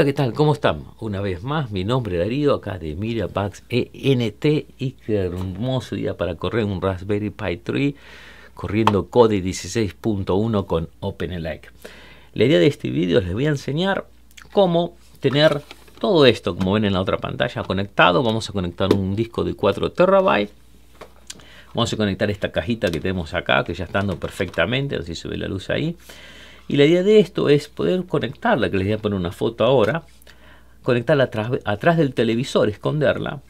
Hola, ¿qué tal? ¿Cómo están? Una vez más, mi nombre es Darío, acá de MediaBoxEnt, y qué hermoso día para correr un Raspberry Pi 3 corriendo Kodi 16.1 con OpenELEC. La idea de este vídeo, les voy a enseñar cómo tener todo esto, como ven en la otra pantalla, conectado. Vamos a conectar un disco de 4 TB. Vamos a conectar esta cajita que tenemos acá, que ya está andando perfectamente, así se ve la luz ahí. Y la idea de esto es poder conectarla, que les voy a poner una foto ahora, conectarla atrás del televisor, esconderla,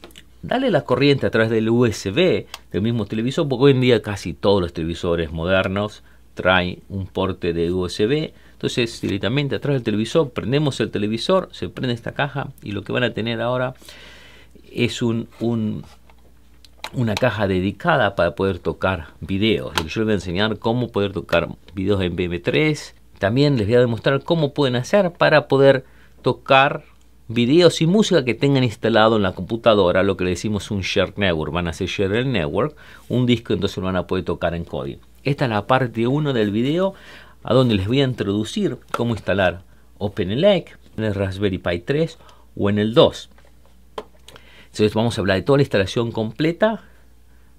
darle la corriente a través del USB del mismo televisor, porque hoy en día casi todos los televisores modernos traen un porte de USB. Entonces directamente atrás del televisor, prendemos el televisor, se prende esta caja y lo que van a tener ahora es una caja dedicada para poder tocar videos. Yo les voy a enseñar cómo poder tocar videos en MP3. También les voy a demostrar cómo pueden hacer para poder tocar videos y música que tengan instalado en la computadora, lo que le decimos un shared network. Van a hacer shared network, un disco, entonces lo van a poder tocar en Kodi. Esta es la parte 1 del video, a donde les voy a introducir cómo instalar OpenELEC en el Raspberry Pi 3 o en el 2. Entonces vamos a hablar de toda la instalación completa,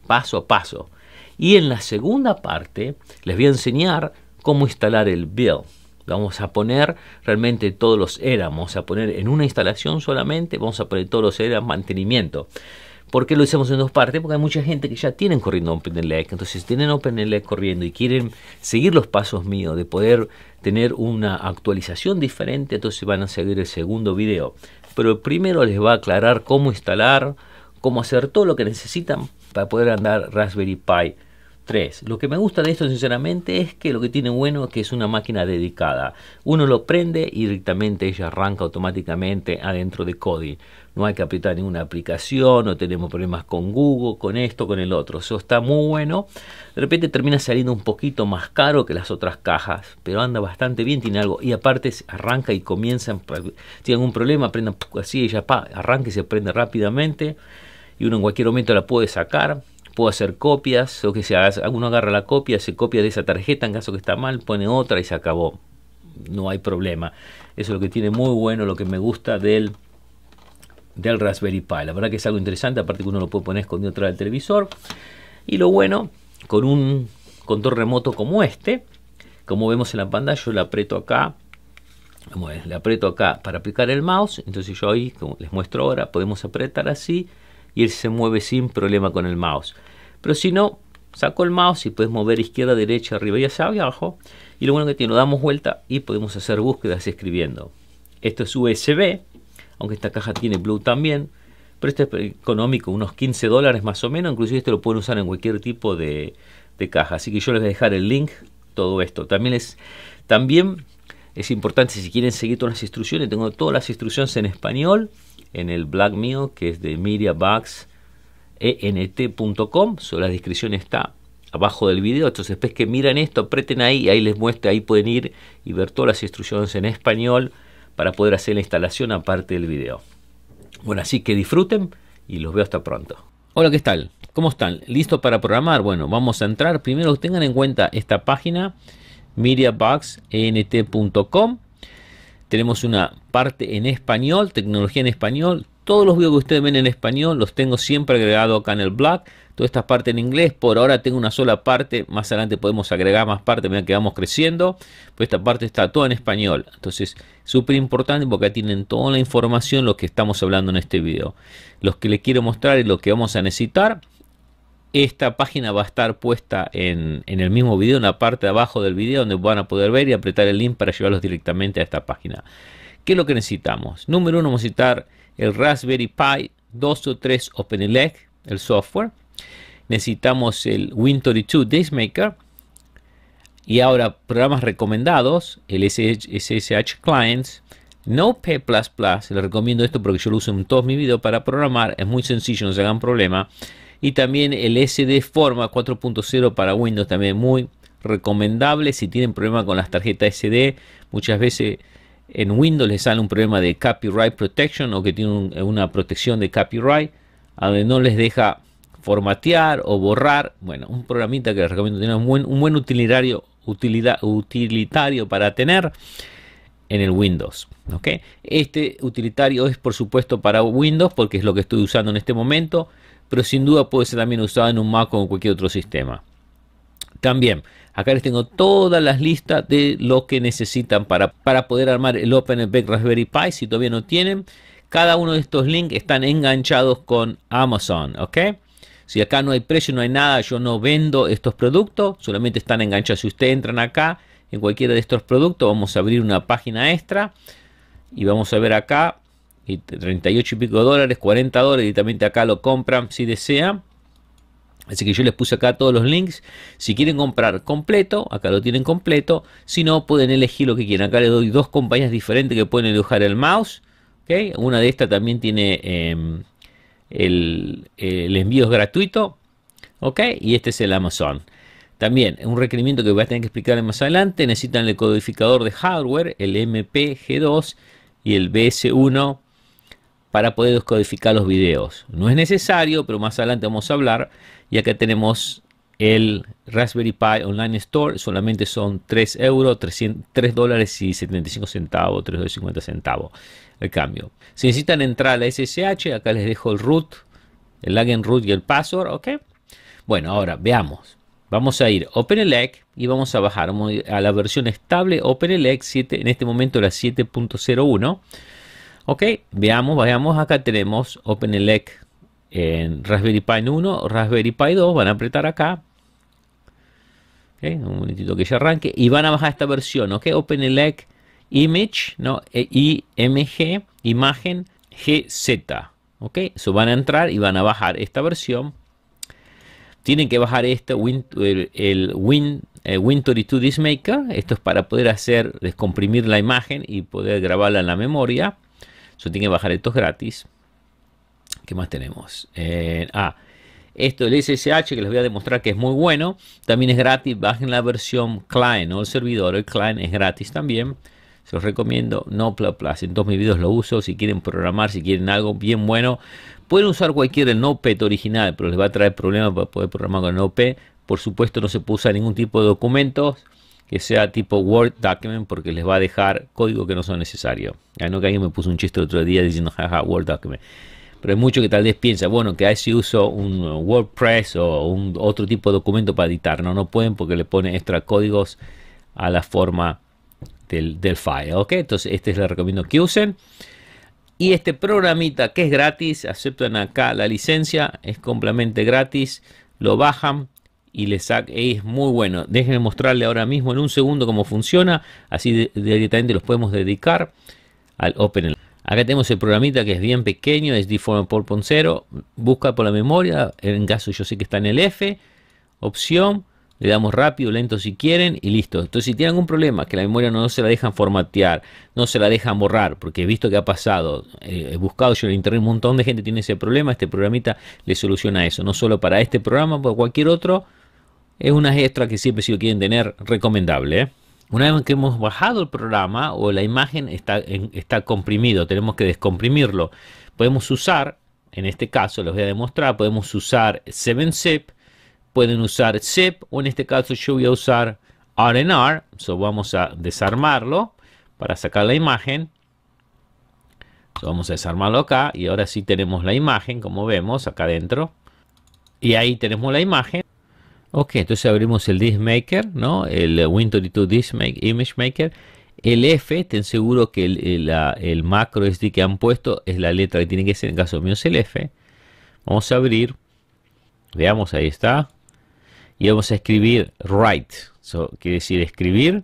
paso a paso. Y en la segunda parte les voy a enseñar cómo instalar el build. Vamos a poner realmente todos los ERAM, vamos a poner en una instalación solamente, vamos a poner todos los ERAM mantenimiento. ¿Por qué lo hicimos en dos partes? Porque hay mucha gente que ya tienen corriendo OpenELEC, entonces tienen OpenELEC corriendo y quieren seguir los pasos míos de poder tener una actualización diferente, entonces van a seguir el segundo video. Pero primero les va a aclarar cómo instalar, cómo hacer todo lo que necesitan para poder andar Raspberry Pi 3. Lo que me gusta de esto sinceramente es que lo que tiene bueno es que es una máquina dedicada. Uno lo prende y directamente ella arranca automáticamente adentro de Kodi. No hay que apretar ninguna aplicación, no tenemos problemas con Google, con esto, con el otro. Eso está muy bueno. De repente termina saliendo un poquito más caro que las otras cajas, pero anda bastante bien, tiene algo. Y aparte arranca y comienzan, si hay algún problema, prendan así, ella arranca y se prende rápidamente. Y uno en cualquier momento la puede sacar. Puedo hacer copias, o que sea, uno agarra la copia, se copia de esa tarjeta en caso que está mal, pone otra y se acabó. No hay problema. Eso es lo que tiene muy bueno, lo que me gusta del Raspberry Pi. La verdad que es algo interesante, aparte que uno lo puede poner escondido atrás del televisor. Y lo bueno, con un control remoto como este, como vemos en la pantalla, yo la aprieto acá. Vamos a ver, la aprieto acá para aplicar el mouse. Entonces yo ahí, como les muestro ahora, podemos apretar así. Y él se mueve sin problema con el mouse. Pero si no, saco el mouse y puedes mover izquierda, derecha, arriba y hacia abajo. Y lo bueno que tiene, lo damos vuelta y podemos hacer búsquedas escribiendo. Esto es USB, aunque esta caja tiene Bluetooth también. Pero este es económico, unos $15 más o menos. Inclusive este lo pueden usar en cualquier tipo de caja. Así que yo les voy a dejar el link, todo esto. También es importante, si quieren seguir todas las instrucciones, tengo todas las instrucciones en español en el blog mío, que es de MediaBoxEnt.com. La descripción está abajo del video, entonces después que miran esto, aprieten ahí y ahí les muestra, ahí pueden ir y ver todas las instrucciones en español para poder hacer la instalación aparte del video. Bueno, así que disfruten y los veo hasta pronto. Hola, ¿qué tal? ¿Cómo están? ¿Listo para programar? Bueno, vamos a entrar. Primero tengan en cuenta esta página, MediaBoxEnt.com. Tenemos una parte en español, tecnología en español. Todos los videos que ustedes ven en español los tengo siempre agregado acá en el blog. Toda esta parte en inglés, por ahora tengo una sola parte. Más adelante podemos agregar más partes, vean que vamos creciendo. Pero esta parte está toda en español. Entonces, súper importante porque acá tienen toda la información, lo que estamos hablando en este video. Los que les quiero mostrar y lo que vamos a necesitar. Esta página va a estar puesta en el mismo video, en la parte de abajo del video, donde van a poder ver y apretar el link para llevarlos directamente a esta página. ¿Qué es lo que necesitamos? Número 1, vamos a necesitar el Raspberry Pi 2 o 3 OpenELEC, el software. Necesitamos el Win32 DiskMaker. Y ahora programas recomendados, el SSH Clients, Notepad++. Les recomiendo esto porque yo lo uso en todos mis videos para programar. Es muy sencillo, no se hagan problema. Y también el SD Formatter 4.0 para Windows, también muy recomendable si tienen problema con las tarjetas SD. Muchas veces en Windows les sale un problema de copyright protection o que tiene una protección de copyright, a donde no les deja formatear o borrar. Bueno, un programita que les recomiendo tener, un buen utilitario para tener. en el Windows. ¿Okay? Este utilitario es por supuesto para Windows porque es lo que estoy usando en este momento, pero sin duda puede ser también usado en un Mac o en cualquier otro sistema. También acá les tengo todas las listas de lo que necesitan para poder armar el OpenELEC Raspberry Pi si todavía no tienen. Cada uno de estos links están enganchados con Amazon, ¿ok? Si acá no hay precio, no hay nada, yo no vendo estos productos, solamente están enganchados. Si ustedes entran acá en cualquiera de estos productos, vamos a abrir una página extra y vamos a ver acá, y 38 y pico dólares, 40 dólares, directamente acá lo compran si desean. Así que yo les puse acá todos los links. Si quieren comprar completo, acá lo tienen completo. Si no, pueden elegir lo que quieran. Acá les doy dos compañías diferentes que pueden dibujar el mouse. ¿Okay? Una de estas también tiene el envío es gratuito. ¿Okay? Y este es el Amazon. También un requerimiento que voy a tener que explicar más adelante. Necesitan el codificador de hardware, el MPG2 y el BS1 para poder descodificar los videos. No es necesario, pero más adelante vamos a hablar. Y acá tenemos el Raspberry Pi Online Store. Solamente son 3 dólares y 75 centavos, 3,50 centavos el cambio. Si necesitan entrar a la SSH, acá les dejo el root, el login root y el password. ¿Okay? Bueno, ahora veamos. Vamos a ir a OpenELEC y vamos a bajar a la versión estable OpenELEC 7, en este momento la 7.01. Ok, veamos, acá tenemos OpenELEC en Raspberry Pi 1, Raspberry Pi 2, van a apretar acá. Okay, un momentito que ya arranque y van a bajar esta versión, ok, OpenELEC Image, no, IMG, imagen GZ, ok, eso van a entrar y van a bajar esta versión. Tienen que bajar este Win32 DiskMaker, esto es para poder hacer, descomprimir la imagen y poder grabarla en la memoria. Yo tengo que bajar estos gratis. ¿Qué más tenemos? Esto del SSH que les voy a demostrar que es muy bueno. También es gratis. Bajen la versión client, no el servidor. El client es gratis también. Se los recomiendo. Notepad++. En todos mis videos lo uso. Si quieren programar, si quieren algo bien bueno. Pueden usar cualquiera, el Notepad original, pero les va a traer problemas para poder programar con el Notepad. Por supuesto, no se puede usar ningún tipo de documentos que sea tipo Word Document, porque les va a dejar código que no son necesarios. Ya no, que alguien me puso un chiste el otro día diciendo jaja, Word Document. Pero hay mucho que tal vez piensa, bueno, que a si uso un WordPress o un otro tipo de documento para editar. No, no pueden porque le pone extra códigos a la forma del file. ¿Ok? Entonces, este les recomiendo que usen. Y este programita que es gratis, aceptan acá la licencia, es completamente gratis, lo bajan. Y les saca, es muy bueno. Déjenme mostrarle ahora mismo en un segundo cómo funciona. Así directamente los podemos dedicar al OpenELEC. Acá tenemos el programita que es bien pequeño, es SD Formatter 4.0. Busca por la memoria. En caso yo sé que está en el F. Opción. Le damos rápido, lento si quieren y listo. Entonces si tienen algún problema, que la memoria no se la dejan formatear, no se la dejan borrar, porque he visto que ha pasado, he buscado yo en internet, un montón de gente tiene ese problema, este programita le soluciona eso. No solo para este programa, para cualquier otro. Es una extra que siempre, si lo quieren tener, recomendable. Una vez que hemos bajado el programa o la imagen está comprimido, tenemos que descomprimirlo. Podemos usar, en este caso les voy a demostrar, podemos usar 7-zip, pueden usar zip o en este caso yo voy a usar RNR. So vamos a desarmarlo para sacar la imagen. So vamos a desarmarlo acá y ahora sí tenemos la imagen, como vemos acá adentro. Y ahí tenemos la imagen. Ok, entonces abrimos el DiskMaker, ¿no? El Win32 DiskMaker, Image Maker. El F, estén seguros que el macro SD que han puesto es la letra que tiene que ser, en caso mío es el F. Vamos a abrir, veamos, ahí está. Y vamos a escribir write, so, quiere decir escribir.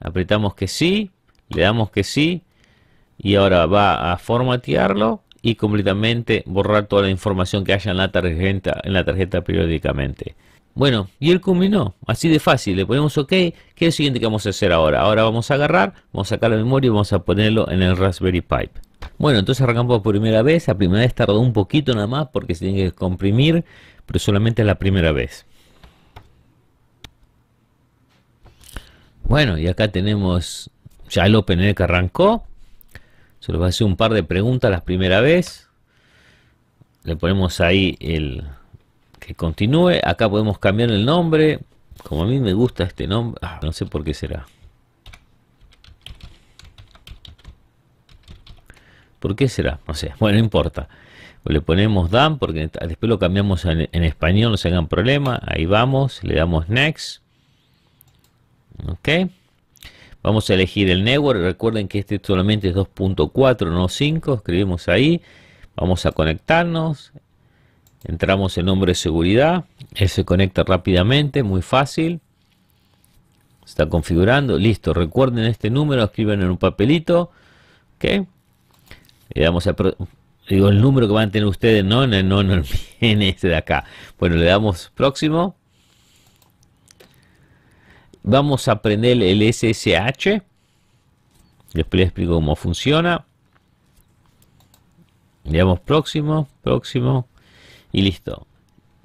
Apretamos que sí, le damos que sí. Y ahora va a formatearlo y completamente borrar toda la información que haya en la tarjeta periódicamente. Bueno, y él culminó, así de fácil, le ponemos OK. ¿Qué es lo siguiente que vamos a hacer ahora? Ahora vamos a agarrar, vamos a sacar la memoria y vamos a ponerlo en el Raspberry Pi. Bueno, entonces arrancamos por primera vez. La primera vez tardó un poquito nada más porque se tiene que comprimir, pero solamente la primera vez. Bueno, y acá tenemos ya el OpenELEC que arrancó. Se les va a hacer un par de preguntas la primera vez. Le ponemos ahí el... que continúe. Acá podemos cambiar el nombre. Como a mí me gusta este nombre. No sé por qué será. ¿Por qué será? No sé. Bueno, no importa. Le ponemos done porque después lo cambiamos en español, no se hagan problema. Ahí vamos, le damos next. Ok. Vamos a elegir el network. Recuerden que este solamente es 2.4, no 5. Escribimos ahí. Vamos a conectarnos. Entramos el nombre de seguridad. Él se conecta rápidamente, muy fácil. Está configurando. Listo. Recuerden este número, escriban en un papelito. Ok. Le damos a... Digo, el número que van a tener ustedes, no en este de acá. Bueno, le damos próximo. Vamos a aprender el SSH. Después les explico cómo funciona. Le damos próximo, próximo. Y listo.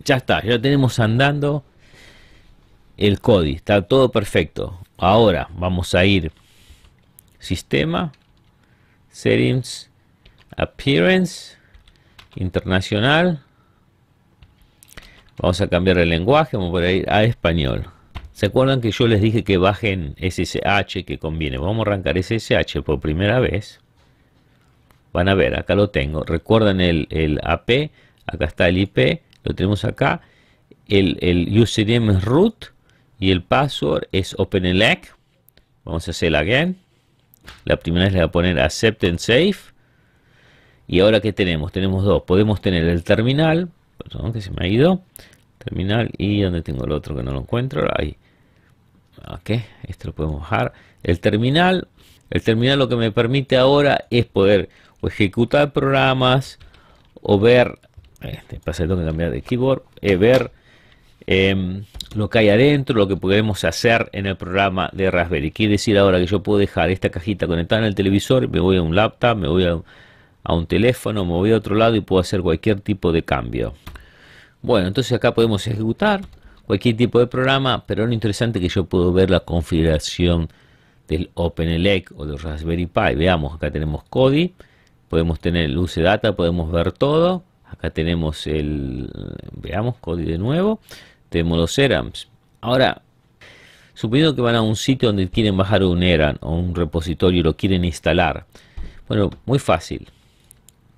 Ya está, ya lo tenemos andando. El Kodi, está todo perfecto. Ahora vamos a ir. Sistema. Settings. Appearance, internacional. Vamos a cambiar el lenguaje, vamos a ir a español. ¿Se acuerdan que yo les dije que bajen SSH, que conviene? Vamos a arrancar SSH por primera vez. Van a ver, acá lo tengo. Recuerdan el AP, acá está el IP, lo tenemos acá. El username es root y el password es OpenELEC. Vamos a hacer again. La primera vez le voy a poner accept and save. Y ahora que tenemos, tenemos dos. Podemos tener el terminal, perdón que se me ha ido, terminal, y donde tengo el otro que no lo encuentro, ahí. Ok, esto lo podemos bajar. El terminal lo que me permite ahora es poder o ejecutar programas o ver, tengo que cambiar de keyboard, ver lo que hay adentro, lo que podemos hacer en el programa de Raspberry. Quiere decir ahora que yo puedo dejar esta cajita conectada en el televisor, me voy a un laptop, me voy a un teléfono, me voy a otro lado y puedo hacer cualquier tipo de cambio. Bueno, entonces acá podemos ejecutar cualquier tipo de programa, pero lo interesante es que yo puedo ver la configuración del OpenELEC o del Raspberry Pi. Veamos, acá tenemos Kodi, podemos tener luce data, podemos ver todo. Acá tenemos veamos Kodi de nuevo, tenemos los ERAMs. Ahora, suponiendo que van a un sitio donde quieren bajar un ERAM o un repositorio y lo quieren instalar. Bueno, muy fácil.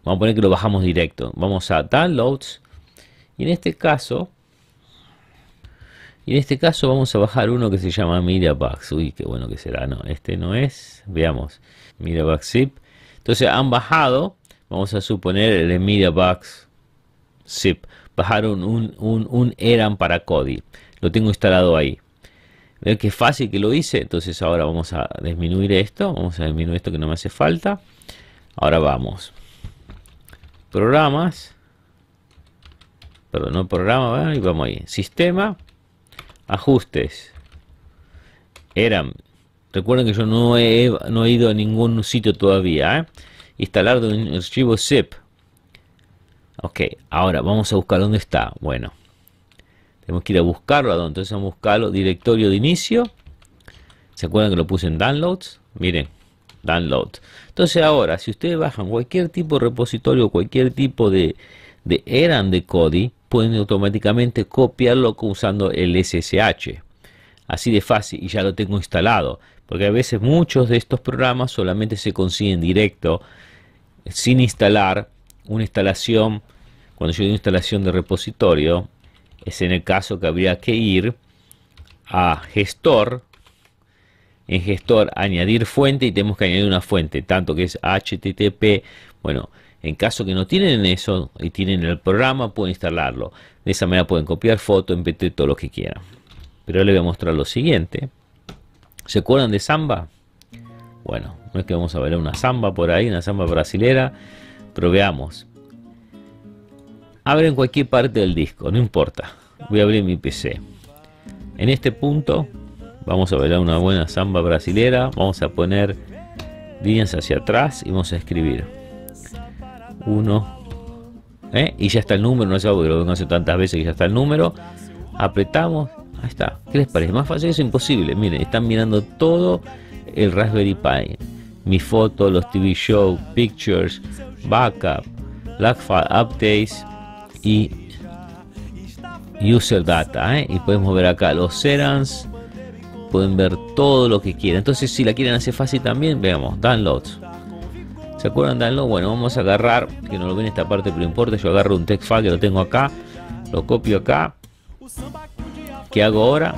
Vamos a poner que lo bajamos directo. Vamos a Downloads. Y en este caso vamos a bajar uno que se llama Mirabax. Uy, qué bueno que será. No, este no es. Veamos. Mirabax zip. Entonces han bajado. Vamos a suponer el de Mirabax zip. Bajaron un ERAM para Kodi. Lo tengo instalado ahí. Vean qué fácil que lo hice. Entonces ahora vamos a disminuir esto. Vamos a disminuir esto que no me hace falta. Ahora vamos. Programas, perdón, no programa, y vamos ahí, sistema, ajustes, ERAM. Recuerden que yo no he ido a ningún sitio todavía, instalar de un archivo zip. Ok, ahora vamos a buscar dónde está. Bueno, tenemos que ir a buscarlo. Entonces vamos a buscarlo, directorio de inicio. ¿Se acuerdan que lo puse en downloads? Miren, download. Entonces ahora, si ustedes bajan cualquier tipo de repositorio, cualquier tipo de ERAM de Kodi, pueden automáticamente copiarlo usando el SSH. Así de fácil, y ya lo tengo instalado. Porque a veces muchos de estos programas solamente se consiguen directo, sin instalar una instalación. Cuando yo digo instalación de repositorio, es en el caso que habría que ir a gestor. En gestor, añadir fuente, y tenemos que añadir una fuente, tanto que es HTTP. Bueno, en caso que no tienen eso y tienen el programa, pueden instalarlo. De esa manera pueden copiar foto, MPG, todo lo que quieran. Pero les voy a mostrar lo siguiente. ¿Se acuerdan de Samba? Bueno, no es que vamos a ver una Samba por ahí, una Samba brasilera. Pero veamos. Abren cualquier parte del disco, no importa. Voy a abrir mi PC. En este punto... Vamos a bailar una buena samba brasilera. Vamos a poner líneas hacia atrás y vamos a escribir 1. Y ya está el número, no sé porque lo vengo hace tantas veces que ya está el número. Apretamos, ahí está. ¿Qué les parece? Más fácil es imposible. Miren, están mirando todo el Raspberry Pi. Mi foto, los TV shows, pictures, backup, lag file updates y user data. Y podemos ver acá los serans. Pueden ver todo lo que quieran. Entonces, si la quieren hacer fácil también, veamos, downloads. ¿Se acuerdan de algo? Bueno, vamos a agarrar, que no lo ven esta parte, pero no importa, yo agarro un text file que lo tengo acá, lo copio acá. ¿Qué hago ahora?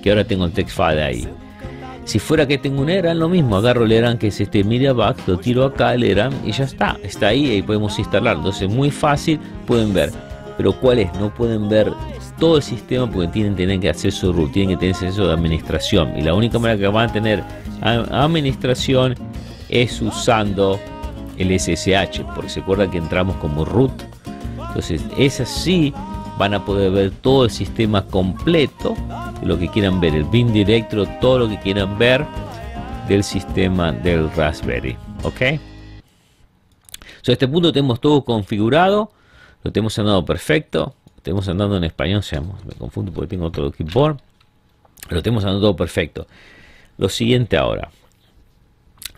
Que ahora tengo el text file ahí. Si fuera que tengo un ERAN, lo mismo, agarro el ERAN que es este MediaBox, lo tiro acá el ERAN y ya está, está ahí y podemos instalarlo. Entonces muy fácil, pueden ver, pero ¿cuál es? No pueden ver todo el sistema porque tienen que hacer su root, tienen que tener acceso de administración, y la única manera que van a tener administración es usando el SSH, porque se acuerdan que entramos como root. Entonces es así, van a poder ver todo el sistema completo, lo que quieran ver, el bin directory, todo lo que quieran ver del sistema del Raspberry. Ok, so, a este punto tenemos todo configurado, lo tenemos andado perfecto, lo tenemos andando en español, me confundo porque tengo otro keyboard, lo tenemos andando todo perfecto. Lo siguiente ahora,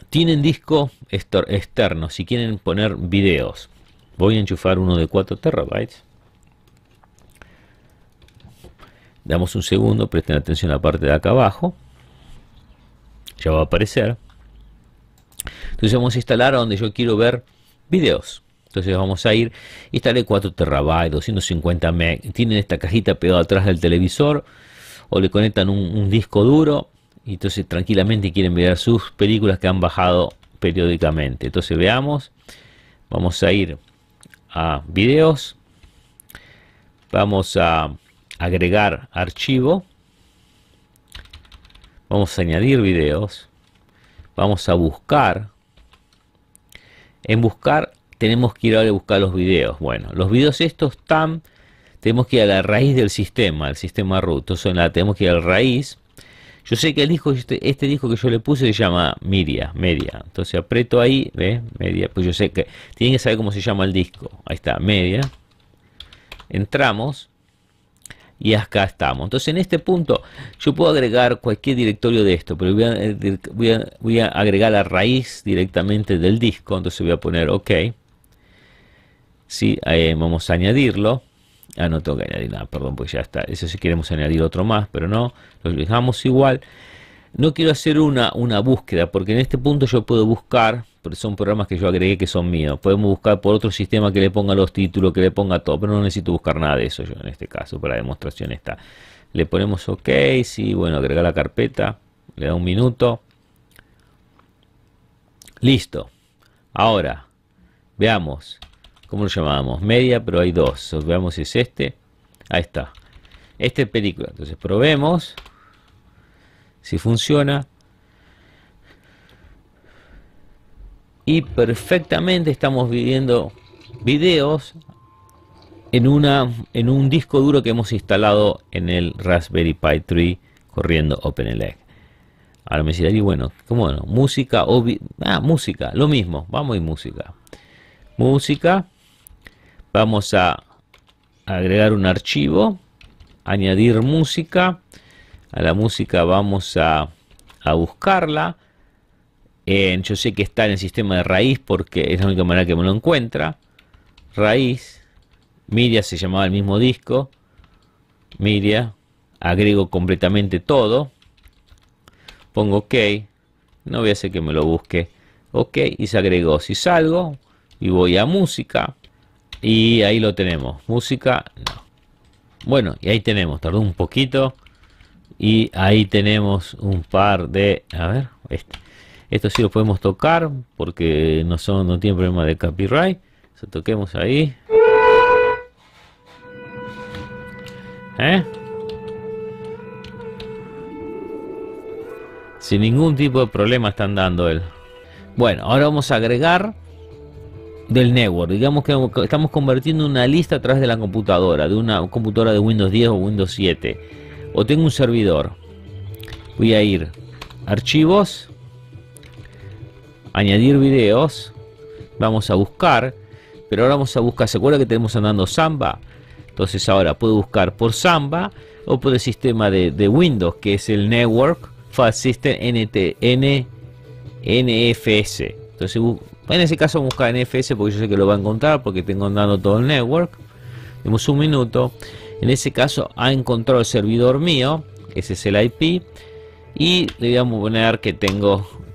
tienen disco externo, si quieren poner videos, voy a enchufar uno de 4 terabytes. Damos un segundo, presten atención a la parte de acá abajo. Ya va a aparecer. Entonces vamos a instalar a donde yo quiero ver videos. Entonces vamos a ir, instale 4 TB, 250 MB. Tienen esta cajita pegada atrás del televisor. O le conectan un disco duro. Y entonces tranquilamente quieren ver sus películas que han bajado periódicamente. Entonces veamos. Vamos a ir a videos. Vamos a agregar archivo, vamos a añadir videos, vamos a buscar. En buscar tenemos que ir a buscar los videos. Bueno, los videos estos están, tenemos que ir a la raíz del sistema, el sistema root. Entonces tenemos que ir a la raíz. Yo sé que el disco, este disco que yo le puse se llama media, entonces aprieto ahí, ¿ves? Media, pues yo sé que tienen que saber cómo se llama el disco. Ahí está, media, entramos y acá estamos. Entonces en este punto yo puedo agregar cualquier directorio de esto, pero voy a agregar la raíz directamente del disco. Entonces voy a poner OK. Sí, vamos a añadirlo. Ah, no tengo que añadir nada, perdón, pues ya está. Eso sí, queremos añadir otro más, pero no, lo dejamos igual. No quiero hacer una búsqueda, porque en este punto yo puedo buscar, porque son programas que yo agregué que son míos. Podemos buscar por otro sistema que le ponga los títulos, que le ponga todo, pero no necesito buscar nada de eso yo en este caso, para la demostración está. Le ponemos OK, sí, bueno, agregar la carpeta, le da un minuto. Listo. Ahora, veamos, ¿cómo lo llamábamos? Media, pero hay dos. Veamos si es este. Ahí está. Este es película. Entonces probemos si funciona. Y perfectamente estamos viendo videos en un disco duro que hemos instalado en el Raspberry Pi 3 corriendo OpenELEC. Ahora me diré, bueno, ¿cómo no? Música, música, lo mismo, vamos a ir música. Música, vamos a agregar un archivo, añadir música, a la música vamos a buscarla. Yo sé que está en el sistema de raíz porque es la única manera que me lo encuentra. Raíz, Miria se llamaba el mismo disco. Miria, agrego completamente todo. Pongo OK. No voy a hacer que me lo busque. OK, y se agregó. Si salgo y voy a música, y ahí lo tenemos. Música, no. Bueno, y ahí tenemos. Tardó un poquito. Y ahí tenemos un par de. A ver, este. Esto sí lo podemos tocar porque no tiene problema de copyright. Entonces, toquemos ahí. Sin ningún tipo de problema están dando él. Bueno, ahora vamos a agregar del network. Digamos que estamos convirtiendo una lista a través de la computadora, de una computadora de Windows 10 o Windows 7. O tengo un servidor. Voy a ir a archivos, añadir videos, vamos a buscar, pero ahora vamos a buscar, ¿se acuerda que tenemos andando Samba? Entonces ahora puedo buscar por Samba o por el sistema de Windows, que es el Network File System NFS. Entonces en ese caso vamos a buscar NFS porque yo sé que lo va a encontrar porque tengo andando todo el network. Tenemos un minuto. En ese caso ha encontrado el servidor mío, ese es el IP, y le voy a poner que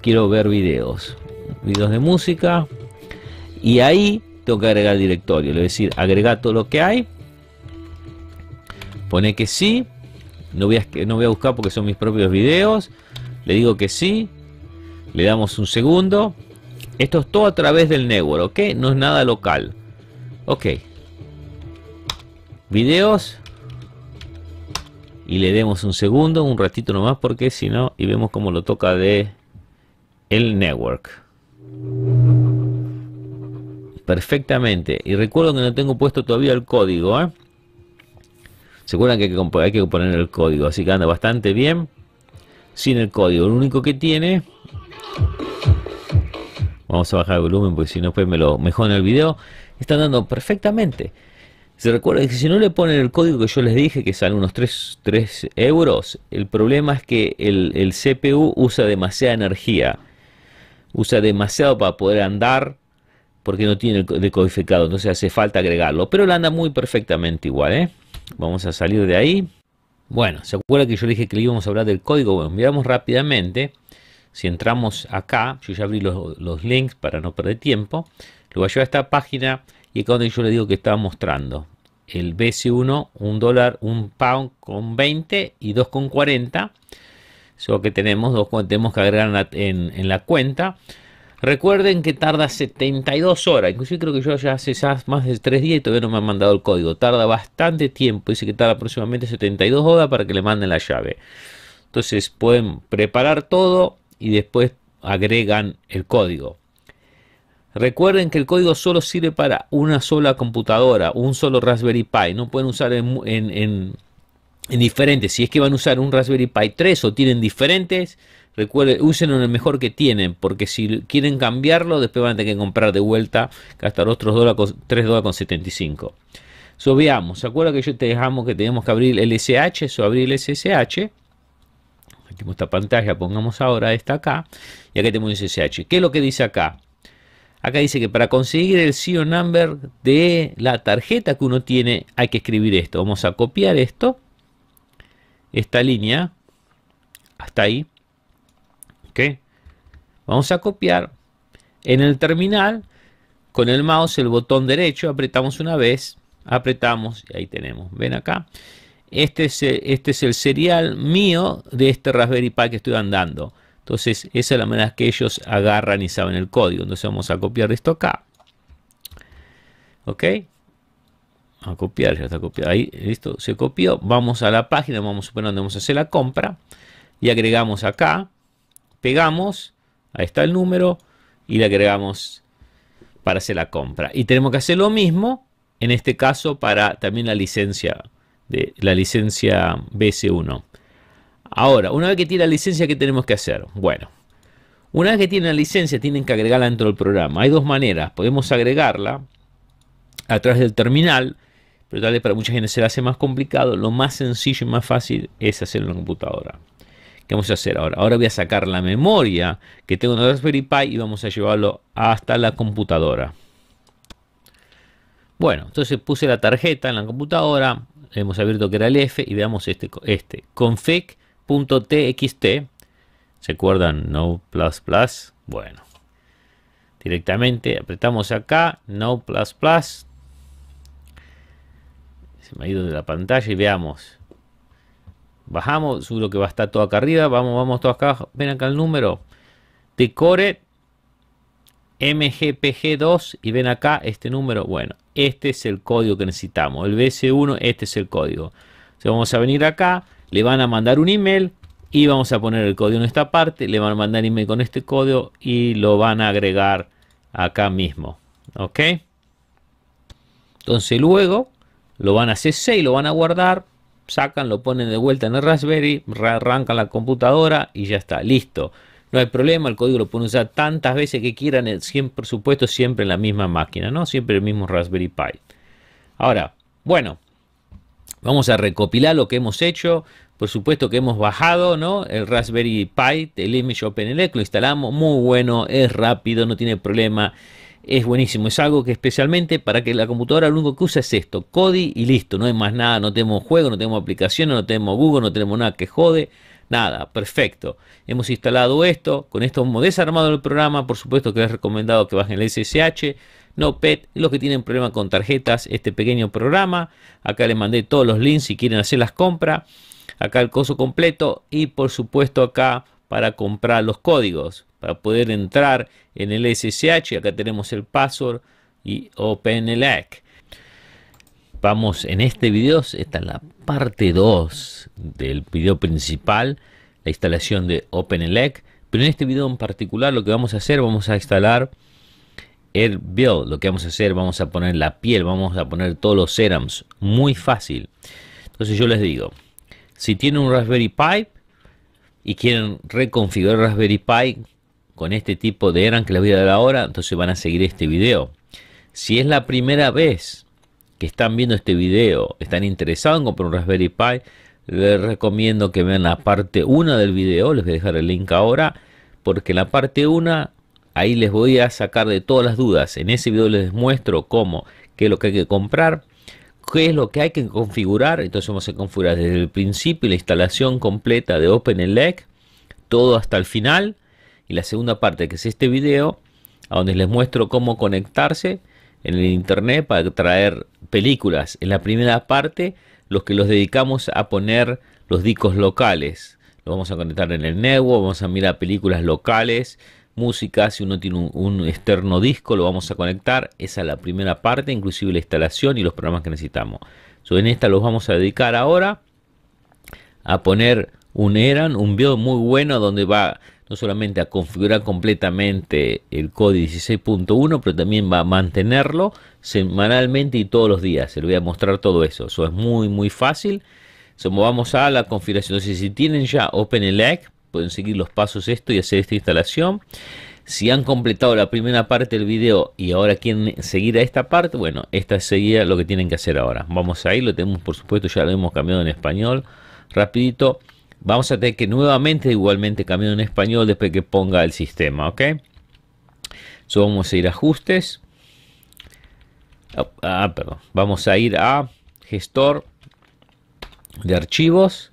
quiero ver videos. videos de música, y ahí tengo que agregar el directorio, es decir, agregar todo lo que hay, pone que sí, no voy a buscar porque son mis propios videos, le digo que sí, le damos un segundo, esto es todo a través del network, ok, no es nada local, ok, videos, y le demos un segundo, un ratito nomás, porque si no, y vemos cómo lo toca de el network perfectamente. Y recuerdo que no tengo puesto todavía el código, ¿eh? Se acuerdan que hay que poner el código, así que anda bastante bien sin el código. Lo único que tiene, vamos a bajar el volumen porque si no pues me lo mejora el video, está andando perfectamente. Se recuerda que si no le ponen el código que yo les dije, que sale unos 3 euros, el problema es que el CPU usa demasiada energía, usa demasiado para poder andar, porque no tiene el decodificado, entonces hace falta agregarlo, pero lo anda muy perfectamente igual, ¿eh? Vamos a salir de ahí. Bueno, se acuerda que yo le dije que le íbamos a hablar del código. Bueno, miramos rápidamente, si entramos acá, yo ya abrí los links para no perder tiempo, lo voy a llevar a esta página. Y acá donde yo le digo que estaba mostrando el BC1, $1, £1.20 y 2.40. Eso que tenemos que agregar en la cuenta. Recuerden que tarda 72 horas. Inclusive creo que yo ya hace más de 3 días y todavía no me han mandado el código. Tarda bastante tiempo. Dice que tarda aproximadamente 72 horas para que le manden la llave. Entonces pueden preparar todo y después agregan el código. Recuerden que el código solo sirve para una sola computadora, un solo Raspberry Pi. No pueden usar en diferentes. Si es que van a usar un Raspberry Pi 3 o tienen diferentes, recuerden, usen el mejor que tienen. Porque si quieren cambiarlo, después van a tener que comprar de vuelta, gastar otros $3.75. So, veamos, ¿se acuerdan que yo te dejamos que teníamos que abrir el SSH? So, abrir el SSH. Aquí en esta pantalla, pongamos ahora esta acá. Y acá tenemos el SSH. ¿Qué es lo que dice acá? Acá dice que para conseguir el serial number de la tarjeta que uno tiene hay que escribir esto. Vamos a copiar esto, esta línea, hasta ahí. ¿Okay? Vamos a copiar en el terminal con el mouse, el botón derecho, apretamos una vez, apretamos y ahí tenemos. Ven acá, este es el serial mío de este Raspberry Pi que estoy andando. Entonces esa es la manera que ellos agarran y saben el código. Entonces vamos a copiar esto acá. Ok. A copiar, ya está copiado. Ahí, listo, se copió. Vamos a la página, vamos a poner donde vamos a hacer la compra. Y agregamos acá. Pegamos. Ahí está el número. Y le agregamos para hacer la compra. Y tenemos que hacer lo mismo. En este caso para también la licencia BC1. Ahora, una vez que tiene la licencia, ¿qué tenemos que hacer? Bueno, una vez que tiene la licencia, tienen que agregarla dentro del programa. Hay dos maneras. Podemos agregarla a través del terminal, pero tal vez para mucha gente se le hace más complicado. Lo más sencillo y más fácil es hacerlo en la computadora. ¿Qué vamos a hacer ahora? Ahora voy a sacar la memoria que tengo en el Raspberry Pi y vamos a llevarlo hasta la computadora. Bueno, entonces puse la tarjeta en la computadora. Hemos abierto que era el F y veamos este config. .txt, ¿se acuerdan? No plus plus. Bueno, directamente apretamos acá, no plus plus. Se me ha ido de la pantalla y veamos. Bajamos, seguro que va a estar todo acá arriba. Vamos todo acá. Ven acá el número. Decore MGPG2 y ven acá este número. Bueno, este es el código que necesitamos. El BC1, este es el código. Entonces vamos a venir acá. Le van a mandar un email y vamos a poner el código en esta parte. Le van a mandar email con este código y lo van a agregar acá mismo. ¿Ok? Entonces luego lo van a CC y lo van a guardar. Sacan, lo ponen de vuelta en el Raspberry, arrancan la computadora y ya está. Listo. No hay problema, el código lo pueden usar tantas veces que quieran. Siempre, por supuesto, siempre en la misma máquina, ¿no? Siempre el mismo Raspberry Pi. Ahora, bueno. Vamos a recopilar lo que hemos hecho. Por supuesto que hemos bajado, ¿no? El Raspberry Pi, el image OpenELEC, lo instalamos. Muy bueno, es rápido, no tiene problema. Es buenísimo. Es algo que especialmente para que la computadora lo único que usa es esto. Kodi y listo. No hay más nada. No tenemos juego, no tenemos aplicaciones, no tenemos Google, no tenemos nada que jode. Nada, perfecto. Hemos instalado esto. Con esto hemos desarmado el programa. Por supuesto que es recomendado que bajen el SSH. Notepad, los que tienen problema con tarjetas, este pequeño programa. Acá les mandé todos los links si quieren hacer las compras. Acá el coso completo y por supuesto acá para comprar los códigos. Para poder entrar en el SSH, acá tenemos el password y OpenELEC. Vamos en este video, esta es la parte 2 del video principal, la instalación de OpenELEC. Pero en este video en particular lo que vamos a hacer, vamos a instalar el build. Lo que vamos a hacer, vamos a poner la piel, vamos a poner todos los serums. Muy fácil. Entonces yo les digo, si tienen un Raspberry Pi y quieren reconfigurar Raspberry Pi con este tipo de eran que les voy a dar ahora, entonces van a seguir este video. Si es la primera vez que están viendo este video, están interesados en comprar un Raspberry Pi, les recomiendo que vean la parte 1 del video. Les voy a dejar el link ahora, porque en la parte 1, ahí les voy a sacar de todas las dudas. En ese video les muestro cómo, qué es lo que hay que comprar, qué es lo que hay que configurar. Entonces vamos a configurar desde el principio la instalación completa de OpenELEC, todo hasta el final. Y la segunda parte, que es este video, a donde les muestro cómo conectarse en el internet para traer películas. En la primera parte, los que los dedicamos a poner los discos locales, los vamos a conectar en el network, vamos a mirar películas locales, música. Si uno tiene un externo disco, lo vamos a conectar. Esa es la primera parte, inclusive la instalación y los programas que necesitamos. En esta los vamos a dedicar ahora a poner un eran, un video muy bueno, donde va no solamente a configurar completamente el Kodi 16.1, pero también va a mantenerlo semanalmente y todos los días. Se lo voy a mostrar todo eso. Eso es muy muy fácil. Vamos a la configuración. Entonces, si tienen ya OpenELEC, pueden seguir los pasos esto y hacer esta instalación. Si han completado la primera parte del video y ahora quieren seguir a esta parte, bueno, esta es seguida lo que tienen que hacer ahora. Vamos a ir, lo tenemos por supuesto, ya lo hemos cambiado en español rapidito. Vamos a tener que nuevamente, igualmente, cambiar en español después que ponga el sistema, ¿ok? Vamos a ir a ajustes. Perdón. Vamos a ir a gestor de archivos.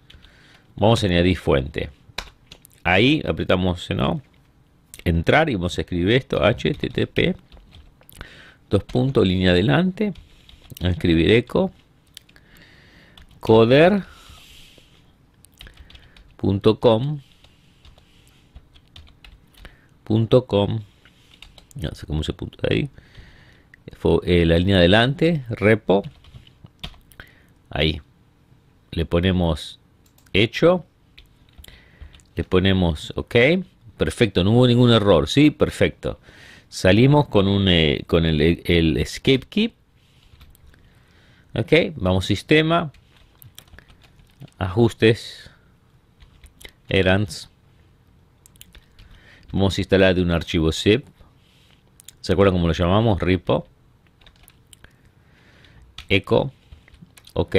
Vamos a añadir fuente. Ahí apretamos, ¿no?, entrar y vamos a escribir esto. HTTP. Línea adelante. A escribir echo. coder.com, no sé cómo se puso ahí, fue la línea adelante, repo, ahí le ponemos hecho, le ponemos ok, perfecto, no hubo ningún error, sí, perfecto. Salimos con el escape key, ok, vamos sistema, ajustes, errands. Vamos a instalar de un archivo zip. ¿Se acuerdan cómo lo llamamos? Repo. Echo. Ok.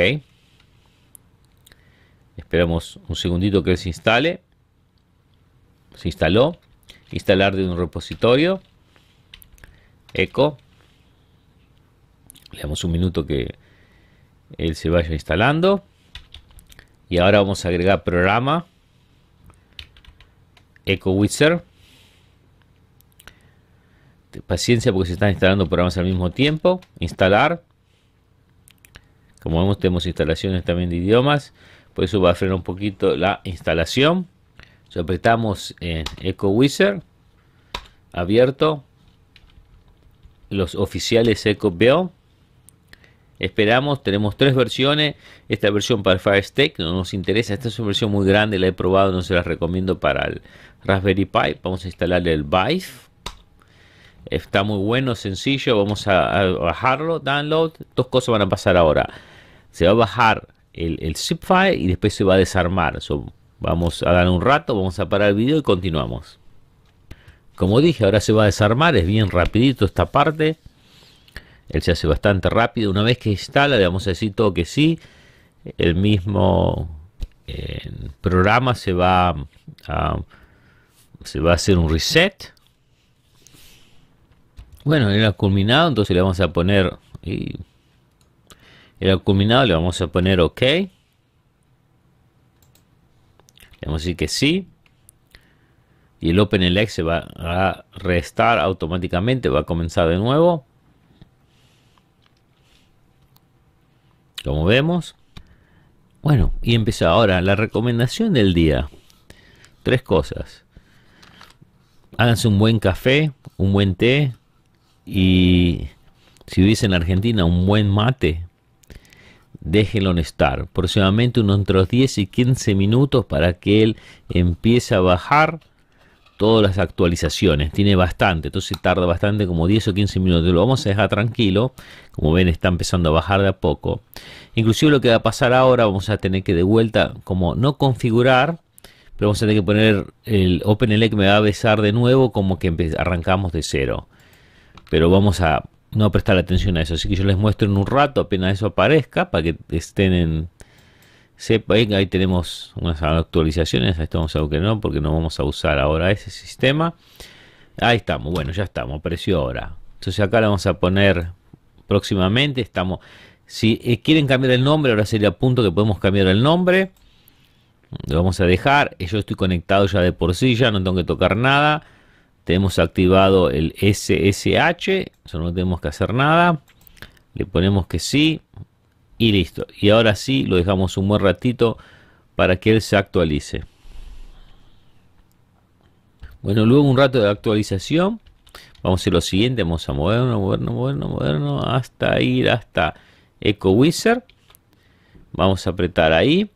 Esperamos un segundito que se instale. Se instaló. Instalar de un repositorio. Echo. Le damos un minuto que él se vaya instalando. Y ahora vamos a agregar programa. EchoWizard. Paciencia porque se están instalando programas al mismo tiempo. Instalar. Como vemos, tenemos instalaciones también de idiomas. Por eso va a frenar un poquito la instalación. Entonces apretamos en EchoWizard. Abierto. Los oficiales EchoBuild. Esperamos, tenemos 3 versiones. Esta versión para Fire Stick no nos interesa, esta es una versión muy grande, la he probado, no se las recomiendo para el Raspberry Pi. Vamos a instalarle el Vive, está muy bueno, sencillo. Vamos a bajarlo, download. Dos cosas van a pasar ahora: se va a bajar el zip file y después se va a desarmar. Vamos a dar un rato, vamos a parar el video y continuamos. Como dije, ahora se va a desarmar, es bien rapidito esta parte. Él se hace bastante rápido. Una vez que instala, le vamos a decir todo que sí. El mismo programa se va a hacer un reset. Bueno, era culminado, entonces le vamos a poner. Era culminado, le vamos a poner OK. Le Le vamos a decir que sí. Y el OpenELEC se va a restar automáticamente. Va a comenzar de nuevo. Como vemos. Bueno, y empezó ahora la recomendación del día. 3 cosas. Háganse un buen café, un buen té y, si vivís en Argentina, un buen mate. Déjenlo en estar aproximadamente unos entre 10 y 15 minutos para que él empiece a bajar todas las actualizaciones. Tiene bastante, entonces tarda bastante, como 10 o 15 minutos. Lo vamos a dejar tranquilo. Como ven, está empezando a bajar de a poco. Inclusive lo que va a pasar ahora, vamos a tener que de vuelta, como no configurar, pero vamos a tener que poner el OpenELEC me va a besar de nuevo, como que arrancamos de cero. Pero vamos a no prestar atención a eso. Así que yo les muestro en un rato, apenas eso aparezca, para que estén en... Sepan, ahí tenemos unas actualizaciones. Ahí estamos, aunque no, porque no vamos a usar ahora ese sistema. Ahí estamos, bueno, ya estamos, apareció ahora. Entonces acá le vamos a poner próximamente. Estamos, si quieren cambiar el nombre, ahora sería punto que podemos cambiar el nombre. Lo vamos a dejar. Yo estoy conectado ya de por sí, ya no tengo que tocar nada. Tenemos activado el SSH, eso no tenemos que hacer nada. Le ponemos que sí. Y listo. Y ahora sí, lo dejamos un buen ratito para que él se actualice. Bueno, luego un rato de actualización. Vamos a hacer lo siguiente. Vamos a movernos hasta ir hasta EchoWizard. Vamos a apretar ahí.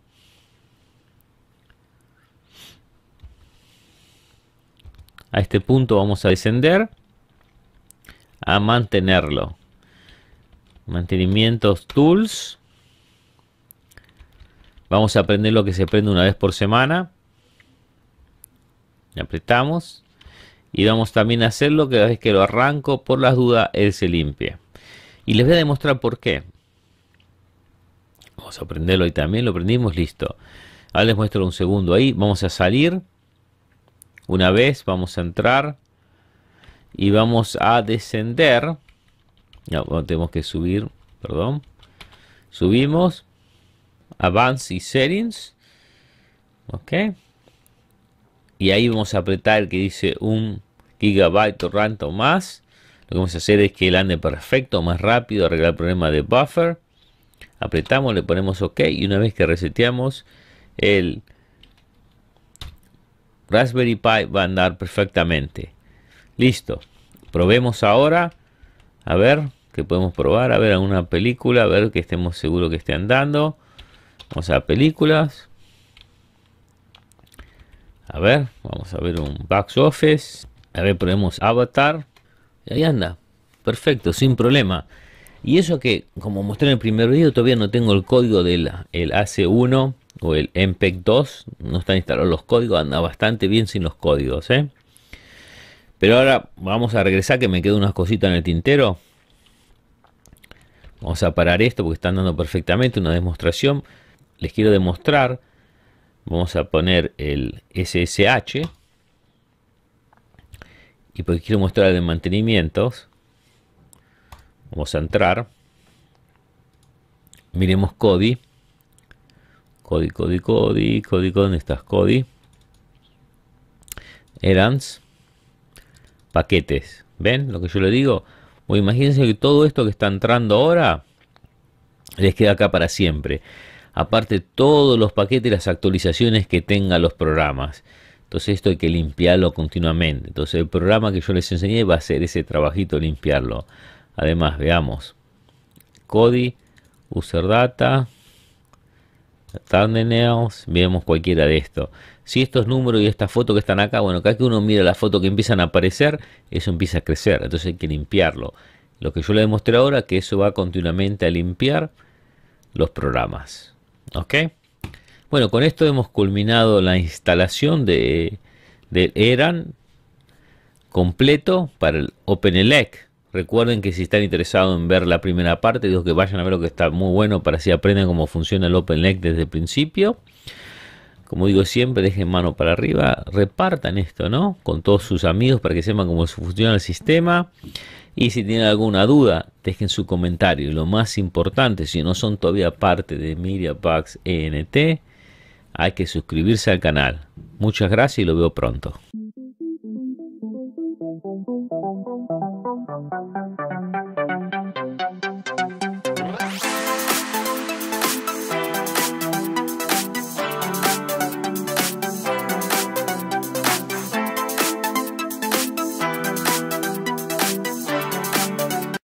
A este punto vamos a descender. A mantenerlo. Mantenimientos, tools. Vamos a aprender lo que se aprende una vez por semana. Le apretamos. Y vamos también a hacerlo, que cada vez que lo arranco, por las dudas, él se limpia. Y les voy a demostrar por qué. Vamos a aprenderlo y también lo aprendimos, listo. Ahora les muestro un segundo ahí. Vamos a salir. Una vez, vamos a entrar. Y vamos a descender. No, tenemos que subir, perdón. Subimos. Advanced y Settings. Ok. Y ahí vamos a apretar el que dice 1 GB torrent o más. Lo que vamos a hacer es que él ande perfecto, más rápido, arreglar el problema de buffer. Apretamos, le ponemos OK. Y una vez que reseteamos, el Raspberry Pi va a andar perfectamente. Listo. Probemos ahora. A ver, que podemos probar, a ver alguna película, a ver que estemos seguros que esté andando. Vamos a películas. A ver, vamos a ver un box office. A ver, probemos Avatar. Y ahí anda, perfecto, sin problema. Y eso que, como mostré en el primer video, todavía no tengo el código del AC1 o el MPG2. No están instalados los códigos, anda bastante bien sin los códigos, ¿eh? Pero ahora vamos a regresar, que me quedan unas cositas en el tintero. Vamos a parar esto porque está andando perfectamente. Una demostración. Les quiero demostrar. Vamos a poner el SSH. Y porque quiero mostrar el de mantenimientos. Vamos a entrar. Miremos Kodi. Kodi. ¿Dónde estás, Kodi? Errands. Paquetes, ¿ven lo que yo le digo? O imagínense que todo esto que está entrando ahora les queda acá para siempre. Aparte, todos los paquetes y las actualizaciones que tengan los programas. Entonces esto hay que limpiarlo continuamente. Entonces el programa que yo les enseñé va a hacer ese trabajito, limpiarlo. Además, veamos. Kodi, User Data, Thumbnails, veamos cualquiera de estos. Si estos números y estas fotos que están acá, bueno, cada que uno mira la foto que empiezan a aparecer, eso empieza a crecer, entonces hay que limpiarlo. Lo que yo le demostré ahora, que eso va continuamente a limpiar los programas. ¿Ok? Bueno, con esto hemos culminado la instalación del ERAN completo para el OpenELEC. Recuerden que si están interesados en ver la primera parte, digo que vayan a ver lo que está muy bueno, para así aprendan cómo funciona el OpenELEC desde el principio. Como digo siempre, dejen mano para arriba, repartan esto, ¿no? Con todos sus amigos para que sepan cómo funciona el sistema. Y si tienen alguna duda, dejen su comentario. Y lo más importante, si no son todavía parte de MediaBoxEnt, hay que suscribirse al canal. Muchas gracias y lo veo pronto.